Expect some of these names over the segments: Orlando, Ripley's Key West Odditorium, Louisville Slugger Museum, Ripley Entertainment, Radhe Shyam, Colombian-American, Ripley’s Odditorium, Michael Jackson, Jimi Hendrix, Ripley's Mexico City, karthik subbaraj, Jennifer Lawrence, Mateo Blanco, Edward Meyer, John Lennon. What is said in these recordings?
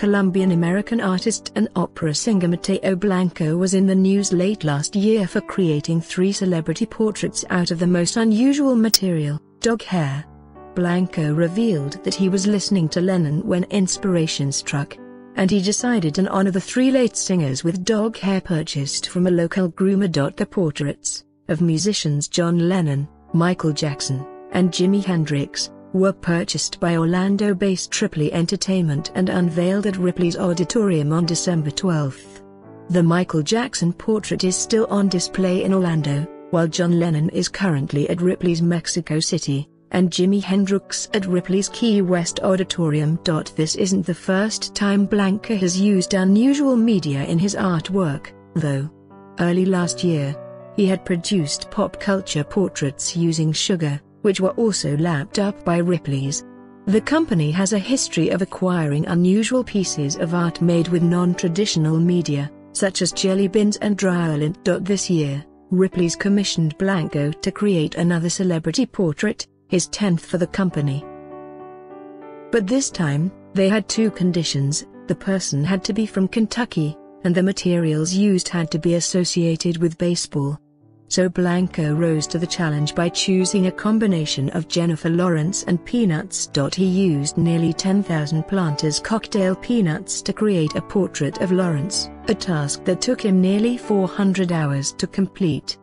Colombian-American artist and opera singer Mateo Blanco was in the news late last year for creating 3 celebrity portraits out of the most unusual material, dog hair. Blanco revealed that he was listening to Lennon when inspiration struck, and he decided to honor the 3 late singers with dog hair purchased from a local groomer. The portraits, of musicians John Lennon, Michael Jackson, and Jimi Hendrix, were purchased by Orlando-based Ripley Entertainment and unveiled at Ripley's Odditorium on December 12. The Michael Jackson portrait is still on display in Orlando, while John Lennon is currently at Ripley's Mexico City, and Jimi Hendrix at Ripley's Key West Odditorium. This isn't the first time Blanco has used unusual media in his artwork, though. Early last year, he had produced pop culture portraits using sugar, which were also lapped up by Ripley's. The company has a history of acquiring unusual pieces of art made with non-traditional media, such as jelly beans and dryland. This year, Ripley's commissioned Blanco to create another celebrity portrait, his 10th for the company. But this time, they had 2 conditions: the person had to be from Kentucky, and the materials used had to be associated with baseball. So Blanco rose to the challenge by choosing a combination of Jennifer Lawrence and peanuts. He used nearly 10,000 Planters cocktail peanuts to create a portrait of Lawrence, a task that took him nearly 400 hours to complete.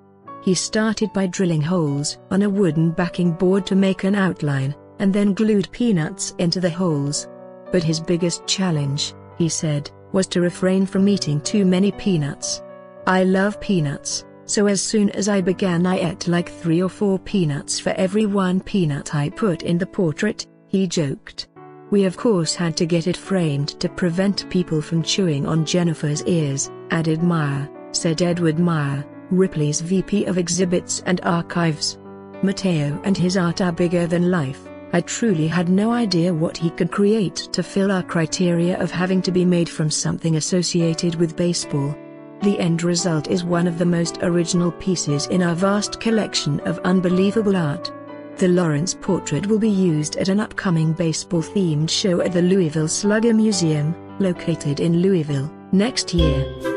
He started by drilling holes on a wooden backing board to make an outline, and then glued peanuts into the holes. But his biggest challenge, he said, was to refrain from eating too many peanuts. "I love peanuts. So as soon as I began, I ate like 3 or 4 peanuts for every 1 peanut I put in the portrait," he joked. "We of course had to get it framed to prevent people from chewing on Jennifer's ears," added Meyer, said Edward Meyer, Ripley's VP of Exhibits and Archives. "Mateo and his art are bigger than life. I truly had no idea what he could create to fill our criteria of having to be made from something associated with baseball. The end result is one of the most original pieces in our vast collection of unbelievable art." The Lawrence portrait will be used at an upcoming baseball-themed show at the Louisville Slugger Museum, located in Louisville, next year.